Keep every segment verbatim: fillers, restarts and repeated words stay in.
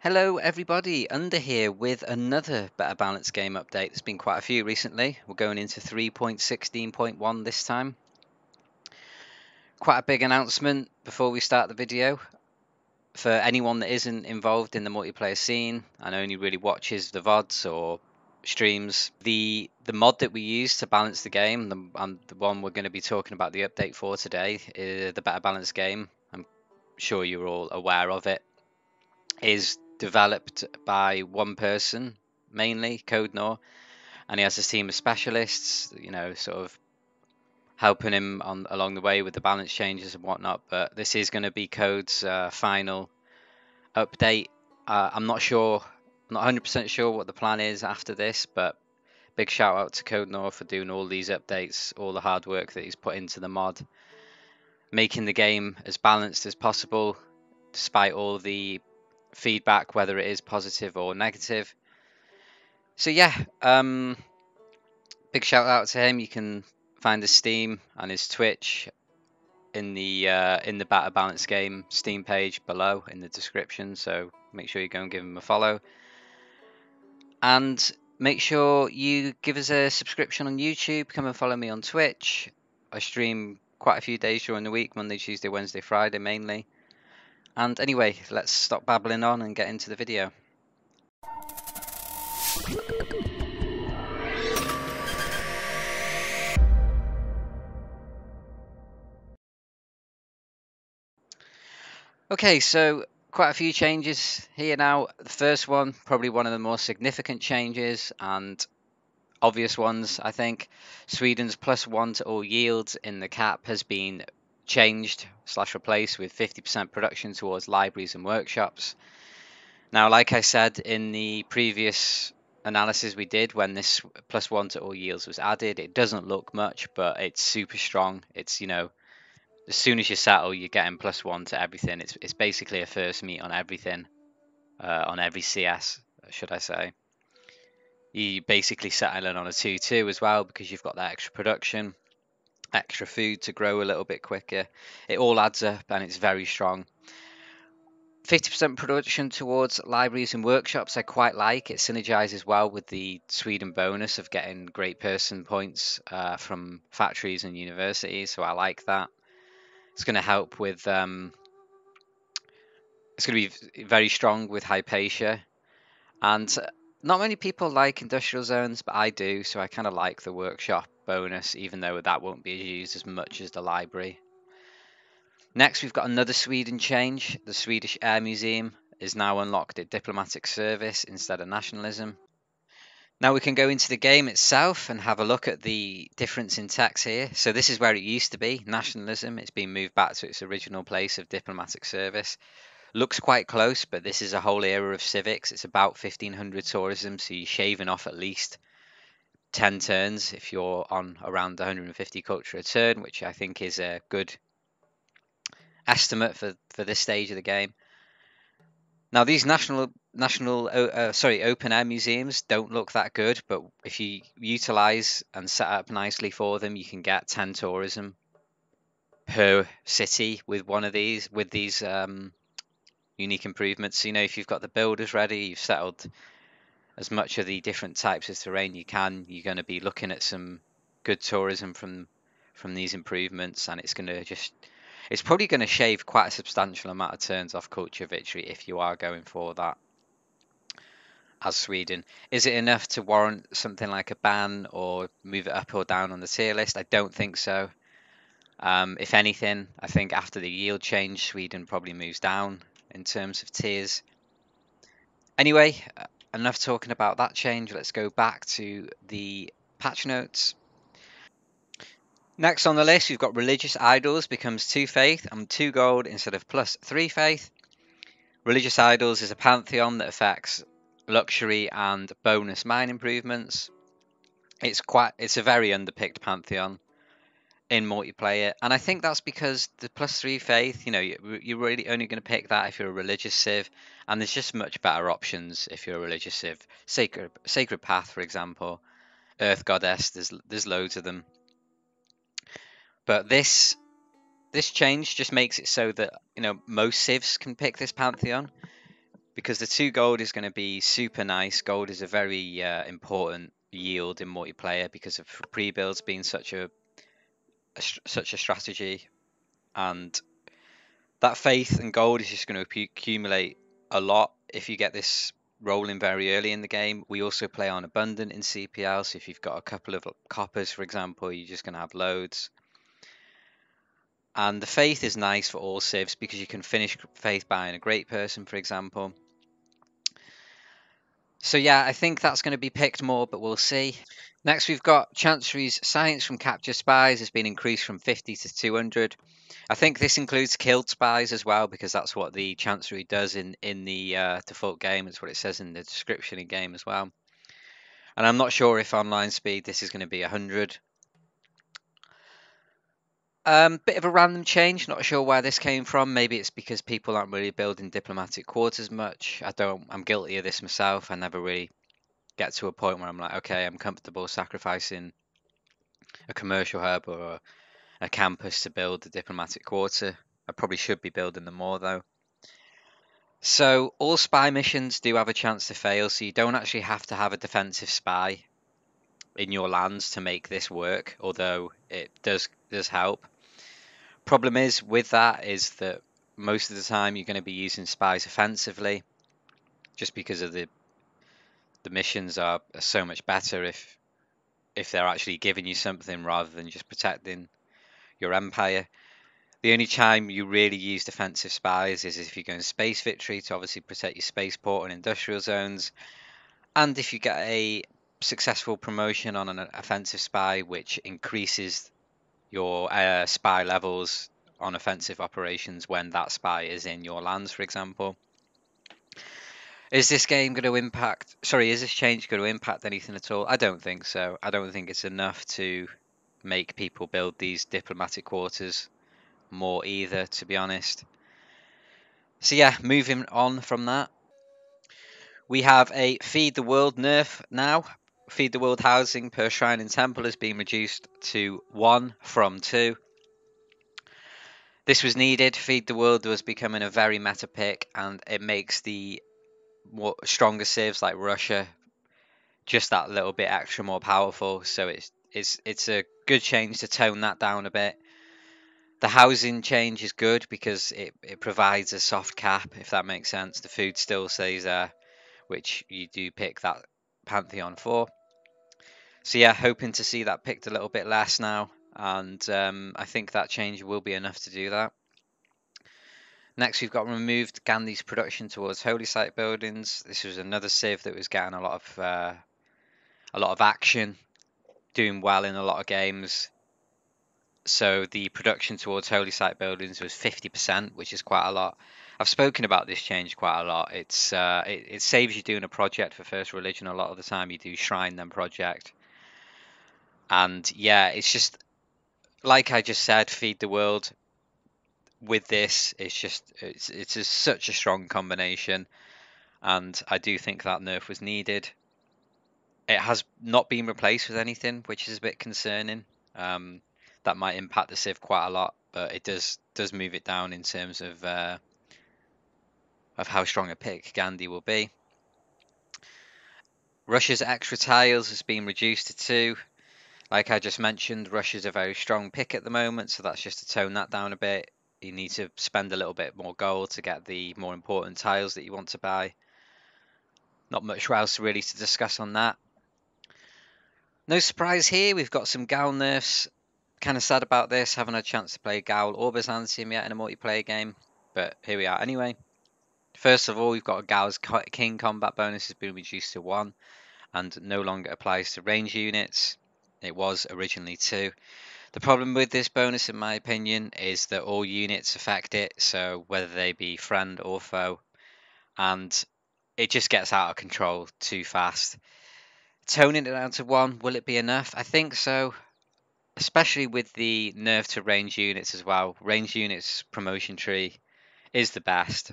Hello everybody, Under here with another Better Balanced Game update. There's been quite a few recently. We're going into three point sixteen point one this time. Quite a big announcement before we start the video. For anyone that isn't involved in the multiplayer scene and only really watches the V O Ds or streams, the the mod that we use to balance the game, the, and the one we're going to be talking about the update for today, uh, the Better Balanced Game, I'm sure you're all aware of it, is developed by one person, mainly Codenaugh, and he has his team of specialists, you know, sort of helping him on along the way with the balance changes and whatnot. But this is going to be Code's uh, final update. Uh, I'm not sure, I'm not one hundred percent sure what the plan is after this, but big shout out to Codenaugh for doing all these updates, all the hard work that he's put into the mod, making the game as balanced as possible, despite all the feedback, whether it is positive or negative. So yeah, um big shout out to him. You can find his Steam and his Twitch in the uh in the Better Balanced Game Steam page below in the description, so make sure you go and give him a follow, and make sure you give us a subscription on YouTube. Come and follow me on Twitch. I stream quite a few days during the week, Monday, Tuesday, Wednesday, Friday mainly. And anyway, let's stop babbling on and get into the video. Okay, so quite a few changes here now. The first one, probably one of the more significant changes and obvious ones, I think. Sweden's plus one to all yields in the cap has been changed slash replaced with fifty percent production towards libraries and workshops. Now, like I said in the previous analysis we did, when this plus one to all yields was added, it doesn't look much, but it's super strong. It's, you know, as soon as you settle, you're getting plus one to everything. It's, it's basically a first meet on everything, uh, on every C S, should I say. You basically settle in on a two two as well, because you've got that extra production, extra food to grow a little bit quicker. It all adds up and it's very strong. fifty percent production towards libraries and workshops I quite like. It synergizes well with the Sweden bonus of getting great person points uh, from factories and universities, so I like that. It's going to help with um, it's going to be very strong with Hypatia, and not many people like industrial zones, but I do, so I kind of like the workshop bonus, even though that won't be used as much as the library. Next, we've got another Sweden change. The Swedish Air Museum is now unlocked at diplomatic service instead of nationalism. Now we can go into the game itself and have a look at the difference in tax here. So this is where it used to be, nationalism. It's been moved back to its original place of diplomatic service. Looks quite close, but this is a whole era of civics. It's about fifteen hundred tourism, so you're shaving off at least ten turns if you're on around one hundred fifty culture a turn, which I think is a good estimate for for this stage of the game. Now these national national uh, sorry open air museums don't look that good, but if you utilize and set up nicely for them, you can get ten tourism per city with one of these with these um unique improvements. So, you know, if you've got the builders ready, you've settled as much of the different types of terrain you can, you're going to be looking at some good tourism from from these improvements, and it's going to just, it's probably going to shave quite a substantial amount of turns off culture victory if you are going for that as Sweden. Is it enough to warrant something like a ban or move it up or down on the tier list? I don't think so. Um, if anything, I think after the yield change, Sweden probably moves down in terms of tiers. Anyway, enough talking about that change. Let's go back to the patch notes. Next on the list, we've got Religious Idols becomes two faith and two gold instead of plus three faith. Religious Idols is a pantheon that affects luxury and bonus mine improvements. It's quite, it's a very underpicked pantheon in multiplayer, and I think that's because the plus three faith, you know, you're really only going to pick that if you're a religious civ, and there's just much better options if you're a religious civ. Sacred Sacred Path, for example, Earth Goddess, there's there's loads of them. But this this change just makes it so that, you know, most civs can pick this pantheon, because the two gold is going to be super nice. Gold is a very uh, important yield in multiplayer because of pre-builds being such a, a such a strategy, and that faith and gold is just going to accumulate a lot if you get this rolling very early in the game. We also play on abundant in C P L, so if you've got a couple of coppers, for example, you're just going to have loads. And the faith is nice for all civs because you can finish faith buying a great person, for example. So yeah, I think that's going to be picked more, but we'll see. Next, we've got Chancery's science from capture spies has been increased from fifty to two hundred. I think this includes killed spies as well, because that's what the Chancery does in, in the uh, default game. It's what it says in the description in game as well. And I'm not sure if online speed this is going to be one hundred. Um, bit of a random change, not sure where this came from. Maybe it's because people aren't really building diplomatic quarters much. I don't, I'm guilty of this myself. I never really get to a point where I'm like, okay, I'm comfortable sacrificing a commercial hub or a, a campus to build a diplomatic quarter. I probably should be building them more though. So all spy missions do have a chance to fail, so you don't actually have to have a defensive spy in your lands to make this work, although it does does help. Problem is with that is that most of the time you're going to be using spies offensively, just because of the the missions are, are so much better if if they're actually giving you something rather than just protecting your empire. The only time you really use defensive spies is if you're going space victory to obviously protect your spaceport and industrial zones, and if you get a successful promotion on an offensive spy, which increases your uh, spy levels on offensive operations when that spy is in your lands, for example. Is this game going to impact, sorry, is this change going to impact anything at all? I don't think so. I don't think it's enough to make people build these diplomatic quarters more either, to be honest. So yeah, moving on from that. We have a Feed the World nerf now. Feed the World housing per shrine and temple has been reduced to one from two. This was needed. Feed the World was becoming a very meta pick, and it makes the more stronger civs like Russia just that little bit extra more powerful. So it's it's it's a good change to tone that down a bit. The housing change is good because it, it provides a soft cap, if that makes sense. The food still stays there, which you do pick that Pantheon for. So yeah, hoping to see that picked a little bit less now, and um, I think that change will be enough to do that. Next, we've got removed Gandhi's production towards holy site buildings. This was another civ that was getting a lot of uh, a lot of action, doing well in a lot of games. So the production towards holy site buildings was fifty percent, which is quite a lot. I've spoken about this change quite a lot. It's uh, it, it saves you doing a project for first religion. A lot of the time you do shrine then project. And yeah, it's just, like I just said, Feed the World with this, it's just, it's, it's a, such a strong combination. And I do think that nerf was needed. It has not been replaced with anything, which is a bit concerning. Um, that might impact the civ quite a lot, but it does does move it down in terms of uh, of how strong a pick Gandhi will be. Russia's extra tiles has been reduced to two. Like I just mentioned, Russia's a very strong pick at the moment, so that's just to tone that down a bit. You need to spend a little bit more gold to get the more important tiles that you want to buy. Not much else really to discuss on that. No surprise here, we've got some Gaul nerfs. Kind of sad about this, haven't had a chance to play Gaul or Byzantium yet in a multiplayer game, but here we are anyway. First of all, we've got Gaul's King combat bonus has been reduced to one and no longer applies to range units. It was originally two. The problem with this bonus, in my opinion, is that all units affect it, so whether they be friend or foe, and it just gets out of control too fast. Toning it down to one, will it be enough? I think so. Especially with the nerf to range units as well. Range units promotion tree is the best,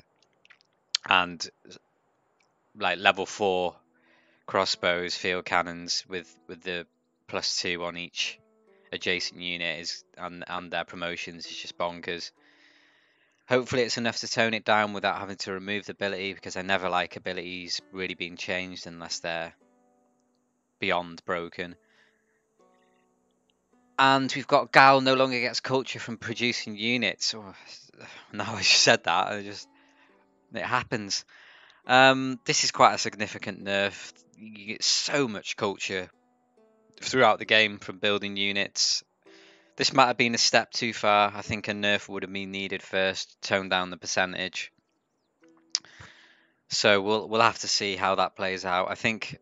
and like level four crossbows, field cannons with with the plus two on each adjacent unit is and and their promotions is just bonkers. Hopefully it's enough to tone it down without having to remove the ability, because I never like abilities really being changed unless they're beyond broken. And we've got Gaul no longer gets culture from producing units. Oh, now I just said that. I just, it happens. Um, this is quite a significant nerf. You get so much culture throughout the game from building units. This might have been a step too far. I think a nerf would have been needed first, tone down the percentage. So we'll we'll have to see how that plays out. I think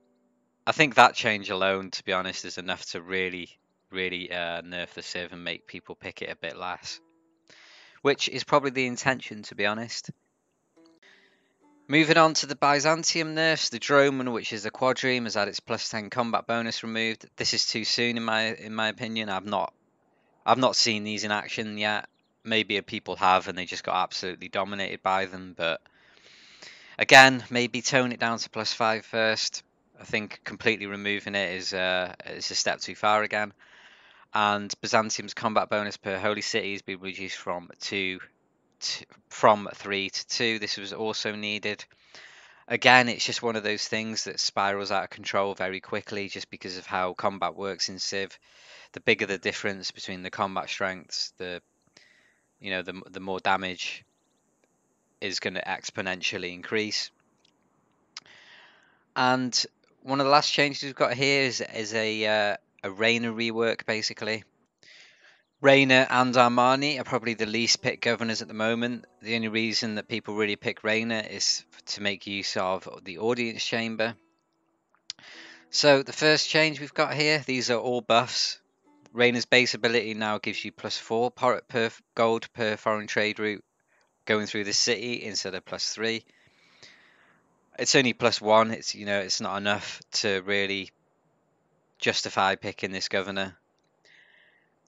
I think that change alone, to be honest, is enough to really really uh, nerf the Civ and make people pick it a bit less, which is probably the intention, to be honest. Moving on to the Byzantium nerfs, the Dromon, which is the quadreme, has had its plus ten combat bonus removed. This is too soon, in my in my opinion. I've not I've not seen these in action yet. Maybe people have and they just got absolutely dominated by them. But again, maybe tone it down to plus five first. I think completely removing it is uh, is a step too far again. And Byzantium's combat bonus per holy city has been reduced from two to, from three to two. This was also needed. Again, it's just one of those things that spirals out of control very quickly, just because of how combat works in Civ. The bigger the difference between the combat strengths, the you know the the more damage is going to exponentially increase. And one of the last changes we've got here is is a uh, a Rainer rework, basically. Rainer and Armani are probably the least picked governors at the moment. The only reason that people really pick Rainer is to make use of the Audience Chamber. So the first change we've got here, these are all buffs. Rainer's base ability now gives you plus four per, per gold per foreign trade route going through the city instead of plus three. It's only plus one. It's you know it's not enough to really justify picking this governor.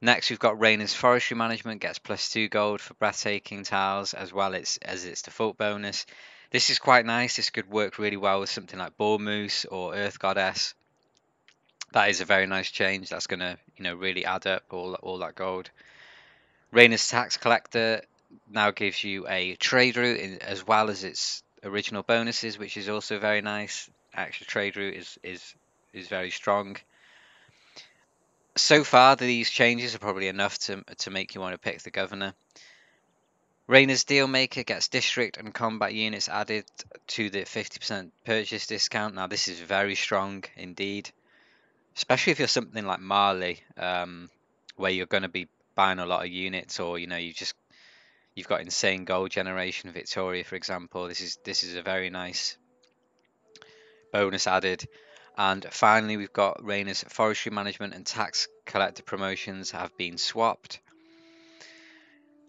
Next, we've got Rainer's Forestry Management gets plus two gold for breathtaking tiles as well as, as its default bonus. This is quite nice. This could work really well with something like Boar Moose or Earth Goddess. That is a very nice change. That's going to you know really add up all, all that gold. Rainer's Tax Collector now gives you a trade route in, as well as its original bonuses, which is also very nice. Extra trade route is, is, is very strong. So far, these changes are probably enough to, to make you want to pick the governor. Rainer's Dealmaker gets district and combat units added to the fifty percent purchase discount. Now, this is very strong indeed, especially if you're something like Mali, um, where you're going to be buying a lot of units, or you know you just you've got insane gold generation. Victoria, for example, this is this is a very nice bonus added. And finally, we've got Rainer's Forestry Management and Tax Collector promotions have been swapped.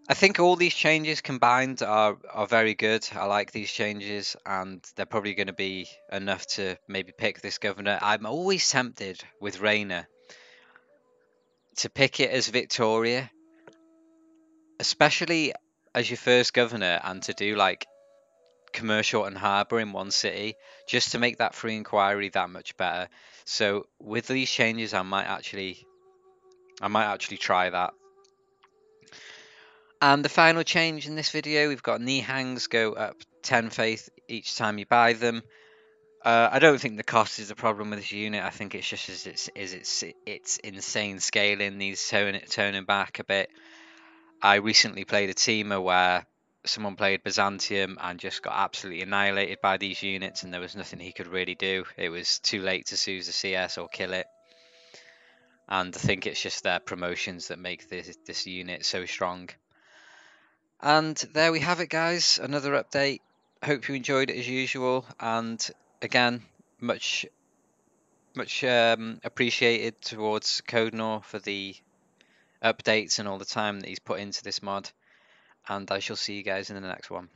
I think all these changes combined are, are very good. I like these changes, and they're probably going to be enough to maybe pick this governor. I'm always tempted with Rainer to pick it as Victoria, especially as your first governor, and to do like commercial and harbour in one city, just to make that free inquiry that much better. So with these changes, I might actually I might actually try that. And the final change in this video, we've got Nehe hangs go up ten faith each time you buy them. Uh, I don't think the cost is the problem with this unit. I think it's just is it's is it's it's insane scaling needs toning toning back a bit. I recently played a teamer where someone played Byzantium and just got absolutely annihilated by these units, and there was nothing he could really do. It was too late to soothe the C S or kill it. And I think it's just their promotions that make this, this unit so strong. And there we have it, guys. Another update. Hope you enjoyed it as usual. And again, much much um, appreciated towards Codenaugh for the updates and all the time that he's put into this mod. And I shall see you guys in the next one.